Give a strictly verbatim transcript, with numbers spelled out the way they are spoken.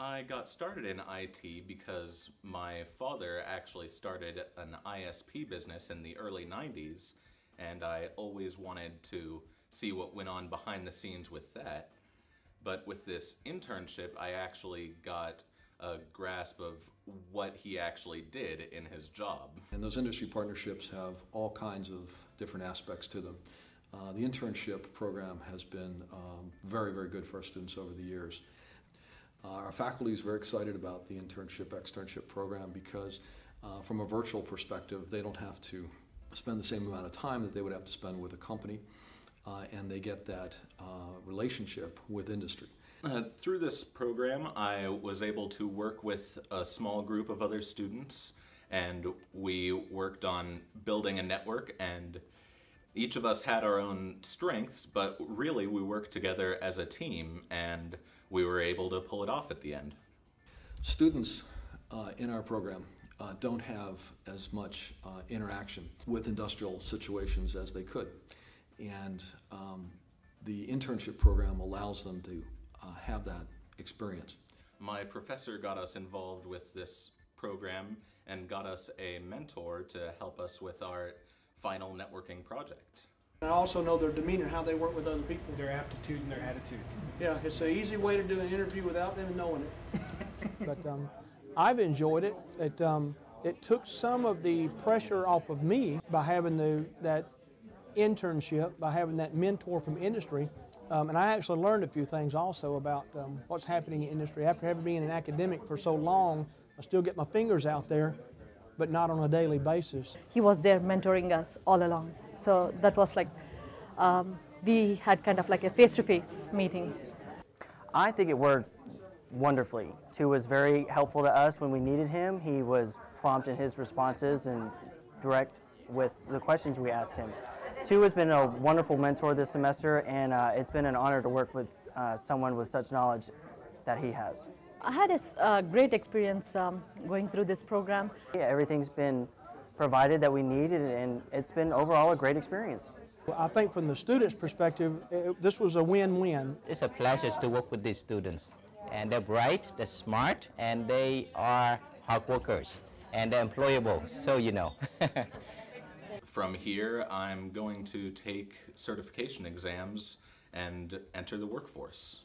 I got started in I T because my father actually started an I S P business in the early nineties, and I always wanted to see what went on behind the scenes with that. But with this internship, I actually got a grasp of what he actually did in his job. And those industry partnerships have all kinds of different aspects to them. Uh, the internship program has been um, very, very good for our students over the years. Uh, our faculty is very excited about the internship, externship program because uh, from a virtual perspective, they don't have to spend the same amount of time that they would have to spend with a company, uh, and they get that uh, relationship with industry. Uh, through this program, I was able to work with a small group of other students, and we worked on building a network, and each of us had our own strengths, but really we worked together as a team, and we were able to pull it off at the end. Students uh, in our program uh, don't have as much uh, interaction with industrial situations as they could, and um, the internship program allows them to uh, have that experience. My professor got us involved with this program and got us a mentor to help us with our final networking project. I also know their demeanor, how they work with other people. Their aptitude and their attitude. Yeah, it's an easy way to do an interview without them knowing it. But um, I've enjoyed it. It, um, it took some of the pressure off of me by having the, that internship, by having that mentor from industry. Um, and I actually learned a few things also about um, what's happening in industry. After having been an academic for so long, I still get my fingers out there, but not on a daily basis. He was there mentoring us all along. So that was like, um, we had kind of like a face-to-face meeting. I think it worked wonderfully. Too was very helpful to us when we needed him. He was prompt in his responses and direct with the questions we asked him. Two has been a wonderful mentor this semester, and uh, it's been an honor to work with uh, someone with such knowledge that he has. I had a uh, great experience um, going through this program. Yeah, everything's been provided that we needed, and it's been overall a great experience. Well, I think from the students' perspective, it, this was a win-win. It's a pleasure to work with these students. And they're bright, they're smart, and they are hard workers. And they're employable, so you know. From here, I'm going to take certification exams and enter the workforce.